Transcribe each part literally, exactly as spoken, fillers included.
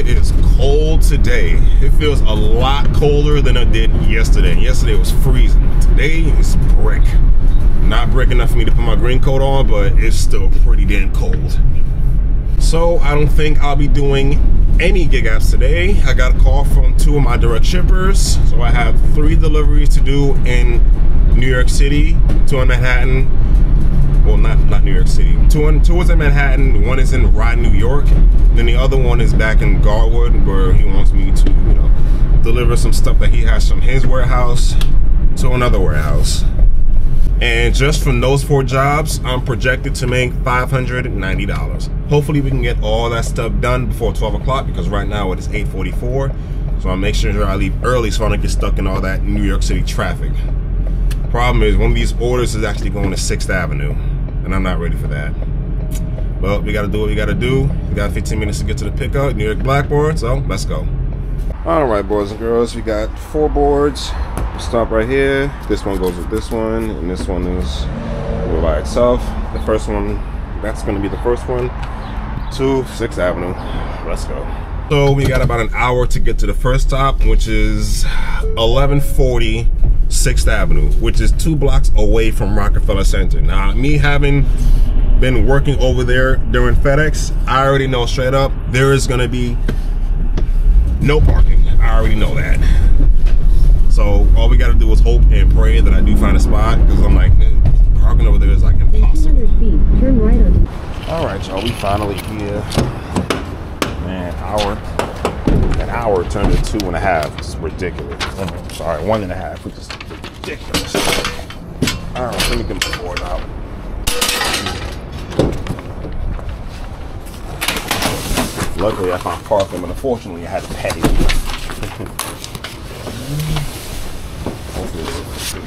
it is cold today. It feels a lot colder than it did yesterday. Yesterday was freezing. Today is brick. Not brick enough for me to put my green coat on, but it's still pretty damn cold. So I don't think I'll be doing any gig apps today. I got a call from two of my direct shippers, so I have three deliveries to do in New York City, two in Manhattan. Well, not not New York City. Two in, two is in Manhattan. One is in Rye, New York. Then the other one is back in Garwood, where he wants me to, you know, deliver some stuff that he has from his warehouse to another warehouse. And just from those four jobs, I'm projected to make five hundred ninety dollars. Hopefully we can get all that stuff done before twelve o'clock, because right now it is eight forty-four. So I'll make sure that I leave early so I don't get stuck in all that New York City traffic. Problem is, one of these orders is actually going to sixth avenue, and I'm not ready for that. Well, we gotta do what we gotta do. We got fifteen minutes to get to the pickup, New York Blackboard, so let's go. All right, boys and girls, we got four boards. We'll stop right here. This one goes with this one, and this one is by itself. The first one, that's gonna be the first one, to sixth avenue. Let's go. So we got about an hour to get to the first stop, which is eleven forty. sixth avenue, which is two blocks away from Rockefeller Center. Now, me having been working over there during FedEx, I already know straight up there is gonna be no parking. I already know that. So all we gotta do is hope and pray that I do find a spot, because I'm like, man, parking over there is like impossible. Turn right on. All right, y'all, we finally here. Man, hour. An hour turned to two and a half. It's ridiculous. I'm sorry, one and a half, which is ridiculous. All right, let me get my board out. Luckily, I found parking, but unfortunately, I had to pay. Hopefully, it's through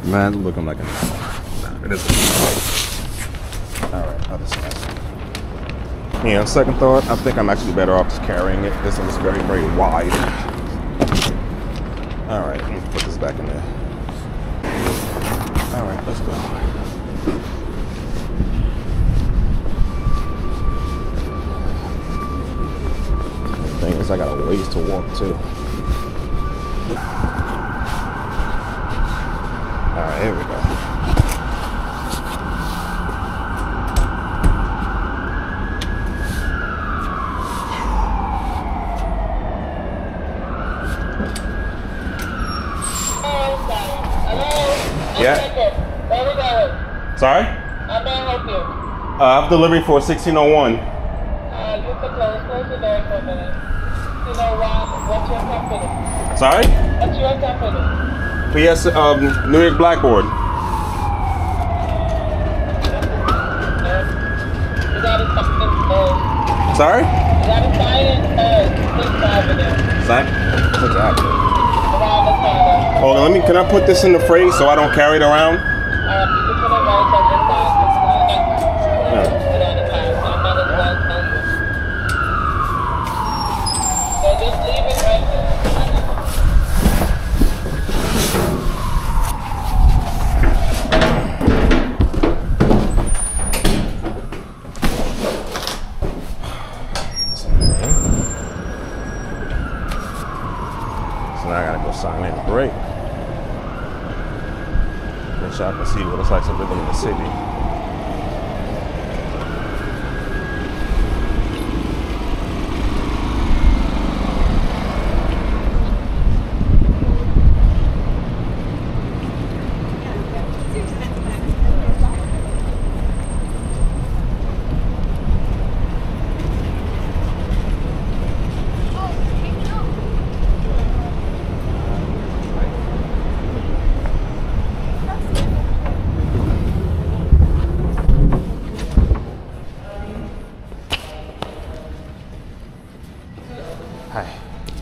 here. Man, looking like an hour. It is. All right, other side. Yeah, on second thought, I think I'm actually better off just carrying it. This one's very, very wide. All right, let me put this back in there. All right, let's go. The thing is, I got a ways to walk, too. All right, here we go. Yeah. Sorry? How may I help you? Uh, I'm delivering for sixteen oh one. Uh, you can close, close the door for a minute. You know why? What's your company? Sorry? What's your company? P S um, New York Blackboard. You gotta sign in first. Sorry? You gotta sign in first. sixth avenue. Sign? sixth avenue. Hold on, let me, can I put this in the freight so I don't carry it around? Y'all can see what it's like to live in the city.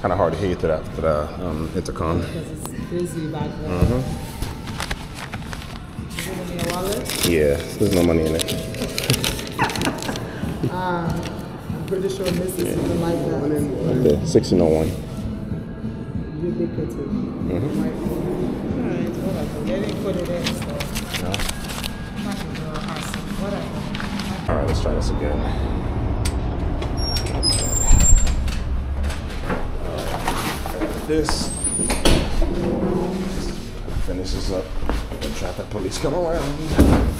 Kind of hard to hear through that, through that um, intercom. Because it's busy back there. Mm-hmm. You gonna need a wallet? Yeah, there's no money in it. uh, I'm pretty sure this is something yeah. like that. Okay, sixteen oh one. You think it's it? Mm-hmm. Right. All right, whatever. They didn't put it in, so. No. I'm not gonna go awesome. Whatever. All right, let's try this again. this. Finish this up. Don't try the police come around.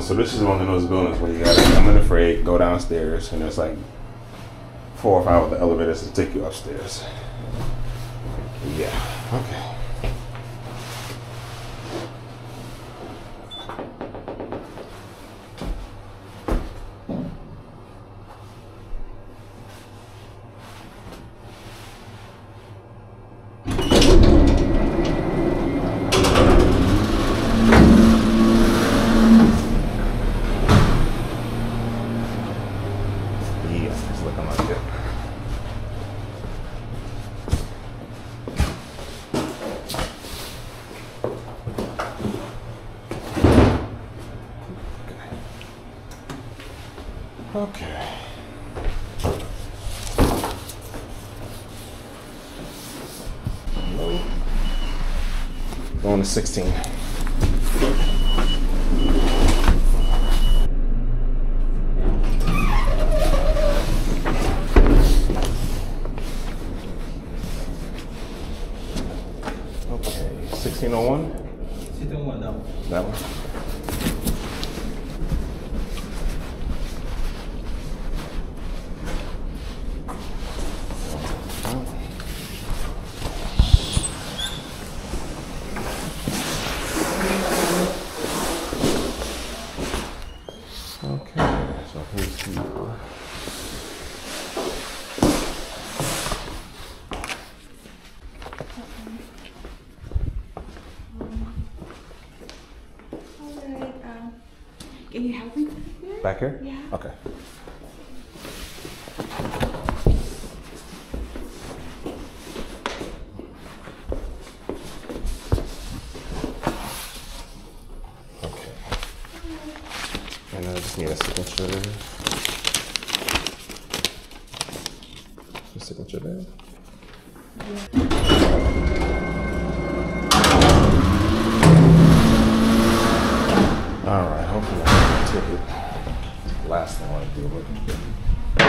So this is one of those buildings where you gotta come in the freight, go downstairs, and there's like four or five of the elevators to take you upstairs. Yeah, okay. Hello. Going to sixteen. Can you help me here? Back here? Yeah. Okay. Okay. And I just need a signature. Your signature there? Yeah. All right. Hopefully. Last thing I want to do, but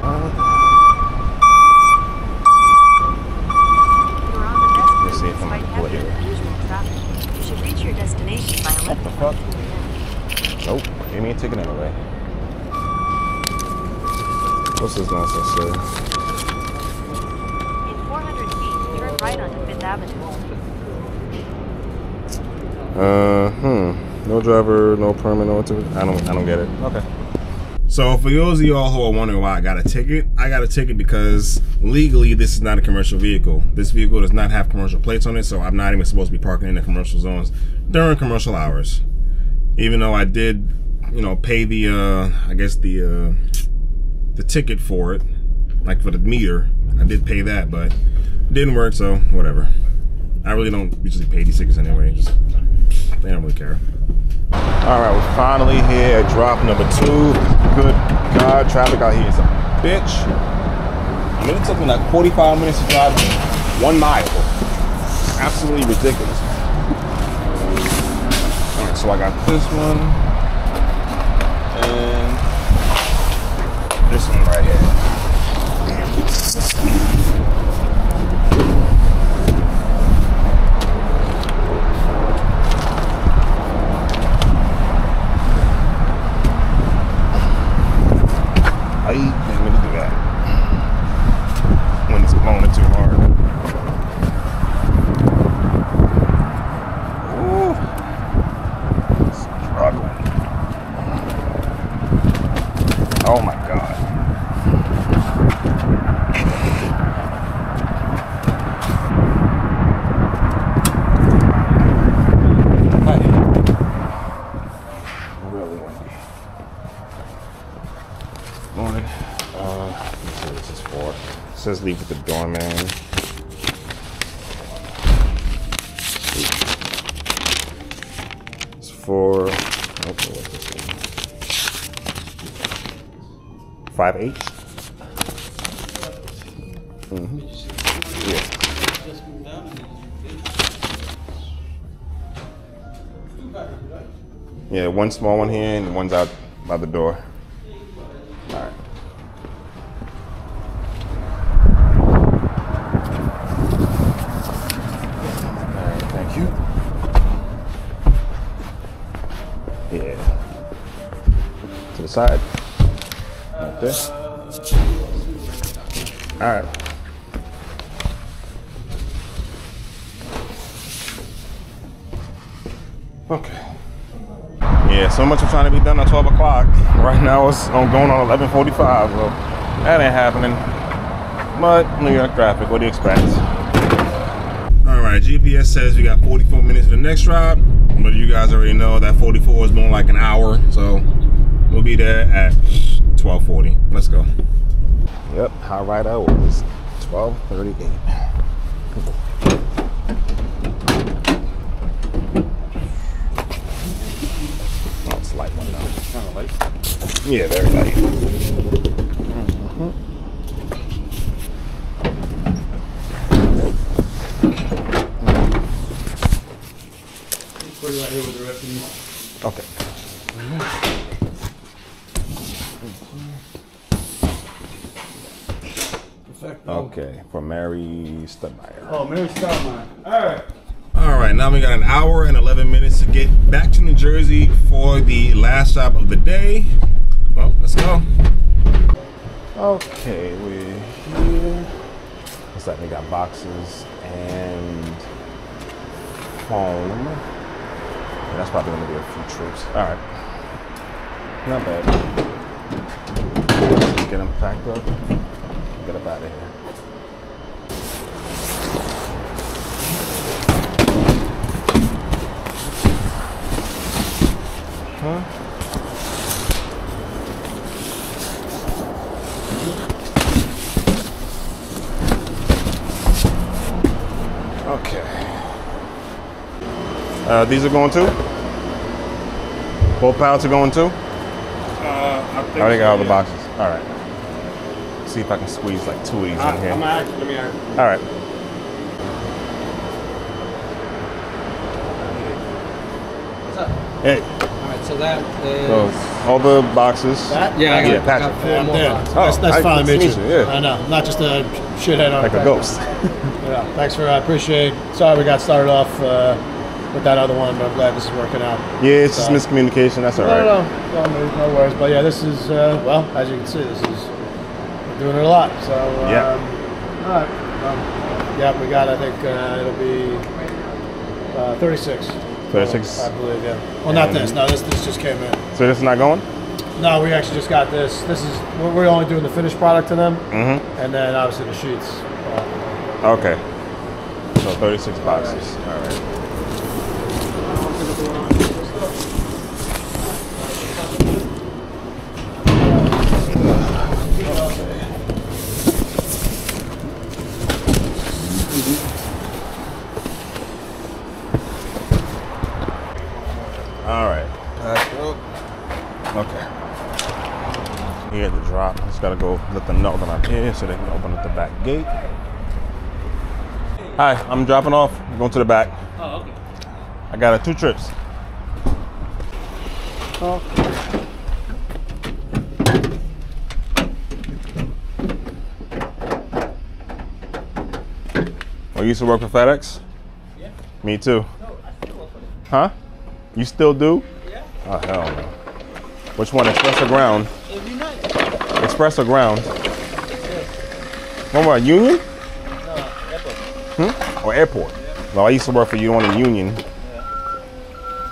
uh, let's see if I'm gonna do it. You should reach your destination by eleven. What the fuck? Nope, gave me a ticket anyway. What's this nonsense, sir? In four hundred feet, turn right onto Fifth Avenue. Uh, hmm. No driver, no permit, no ticket. I don't, I don't get it. Okay. So for those of y'all who are wondering why I got a ticket, I got a ticket because legally this is not a commercial vehicle. This vehicle does not have commercial plates on it, so I'm not even supposed to be parking in the commercial zones during commercial hours. Even though I did, you know, pay the, uh, I guess the, uh, the ticket for it, like for the meter, I did pay that, but it didn't work, so whatever. I really don't usually pay these tickets anyway. Just, I don't really care. All right, we're finally here at drop number two. Good God, traffic out here is a bitch. I mean, it took me like forty-five minutes to drive one mile. Absolutely ridiculous. All right, so I got this one and this one right here. Damn. Says leave with the doorman. for five eight. Mm-hmm. Yeah. Yeah, one small one here and one's out by the door. Side. Right there. All right. Okay. Yeah, so much for trying to be done at twelve o'clock. Right now it's going on eleven forty-five. Well, that ain't happening. But New York traffic, what do you expect? All right, G P S says we got forty-four minutes to the next drop. But you guys already know that forty-four is more like an hour, so we'll be there at twelve forty. Let's go. Yep, how right I was. twelve thirty-eight. Oh, it's a light one now. Kind of light. Yeah, very light. Mm-hmm. Put it right here with the rest of these. Okay. Mm-hmm. Okay, for Mary Stadmeyer. Oh, Mary Stadmeyer. All right. All right, now we got an hour and eleven minutes to get back to New Jersey for the last stop of the day. Well, let's go. Okay, we're here. Looks like we got boxes and foam. Yeah, that's probably going to be a few trips. All right. Not bad. Let's get them packed up. Get up out of here. Huh? Okay. Uh, these are going too? Both pallets are going too? Uh, I think I already got all the boxes. All right. See if I can squeeze like two of these uh, in here. I'm act, let me act. All right. What's up? Hey. All right, so that is so all the boxes. That? Yeah, I got, yeah, Patrick. got four yeah, more there. boxes. Oh, that's that's I, finally made you. Yeah. I know, not just a shithead on like a ghost. Yeah. Thanks for. I uh, appreciate. Sorry we got started off uh, with that other one, but I'm glad this is working out. Yeah, it's so. just miscommunication. That's all no, right. No, no, no, no worries. But yeah, this is uh, well, as you can see, this is. Doing it a lot, so um, yeah. All right. Um, yeah, we got. I think uh, it'll be uh, thirty-six. Thirty-six. Uh, I believe, yeah. Well, and not this. No, this this just came in. So this is not going? No, we actually just got this. This is we're only doing the finished product to them, mm-hmm. and then obviously the sheets. Uh, okay. So thirty-six boxes. All right. All right. Gotta go let them know that I'm here so they can open up the back gate. Hi, I'm dropping off. I'm going to the back. Oh, okay. I got uh, two trips. Oh. Well, you used to work for FedEx? Yeah. Me too. No, I still work for them. Huh? You still do? Yeah. Oh, hell no. Which one? Express or ground? Express or ground? What about Union? No, airport. Hmm? Or airport? Yeah. Well, I used to work for you on the Union. Yeah.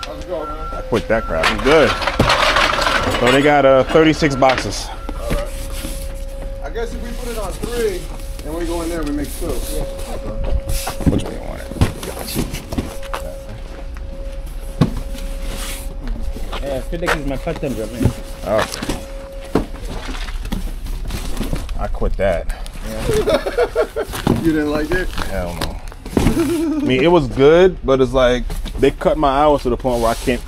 How's it going, man? I quit that crap. I'm good. So they got uh, thirty-six boxes. All right. I guess if we put it on three and we go in there, we make two. Yeah. Which way you want it? Gotcha. Yeah, FedEx is my part-time job, man. Okay. I quit that. Yeah. You didn't like it? Hell no. I mean, it was good, but it's like they cut my hours to the point where I can't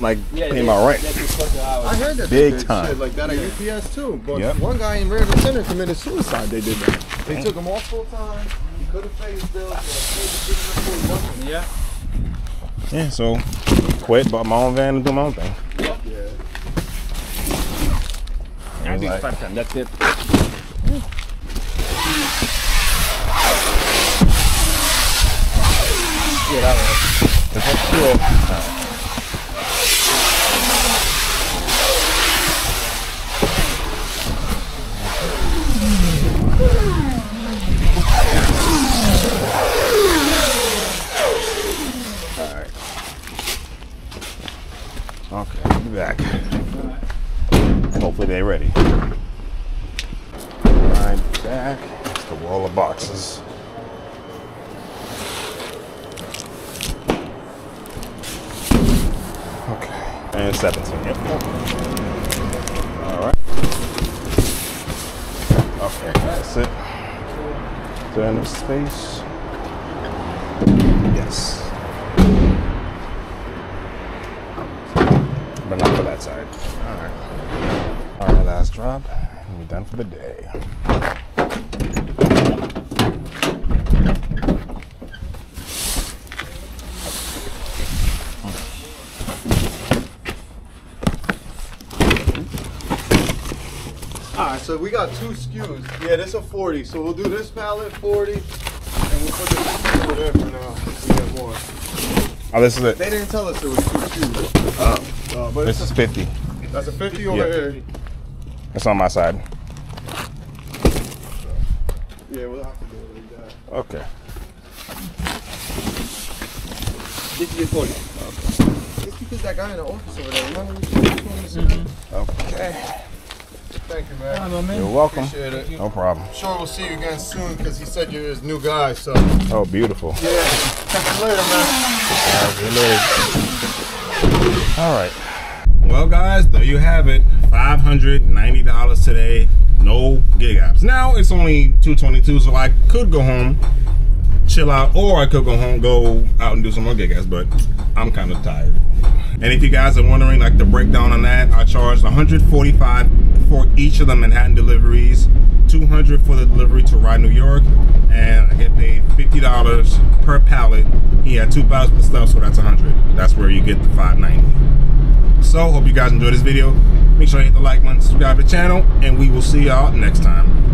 like yeah, came they, out right. I heard that big they time shit like that at yeah. U P S too. But yep. one guy in Rockefeller Center committed suicide. They did that. They took him off full time. He could have paid his bills. But yeah. Yeah. So quit, bought my own van and do my own thing. Yep. Yeah. I do like, five times. That's it. Yeah. Yeah, that was. That's cool. All right. Okay, I'll be back. Hopefully they're ready. Right back. It's the wall of boxes. And seventeen, yep. Alright. Okay, that's it. Is there enough space? Yes. But not for that side. Alright. Alright, last drop. We're done for the day. So we got two S K Us. Yeah, this is a forty. So we'll do this pallet, forty, and we'll put this over there for now. We get more. Oh, this is it. They didn't tell us it was two S K Us. Uh, but this is fifty. That's a fifty over yeah. here. It's on my side. Yeah, we'll have to do it like that. Okay. This is your forty. Okay. Just because that guy in the office over there, remember we did this one? Mm-hmm. Okay. Thank you, man. Hello, man. You're welcome. Appreciate it. No problem. I'm sure we'll see you again soon because he said you're his new guy, so. Oh, beautiful. Yeah. Catch you later, man. All right. Well, guys, there you have it. five hundred ninety dollars today. No gig apps. Now, it's only two twenty-two, so I could go home, chill out, or I could go home, go out and do some more gig apps, but I'm kind of tired. And if you guys are wondering, like the breakdown on that, I charged one hundred forty-five dollars for each of the Manhattan deliveries, two hundred dollars for the delivery to Rye, New York, and I get paid fifty dollars per pallet. He had two pallets of stuff, so that's one hundred dollars. That's where you get the five ninety. So, hope you guys enjoyed this video. Make sure you hit the like button, subscribe to the channel, and we will see y'all next time.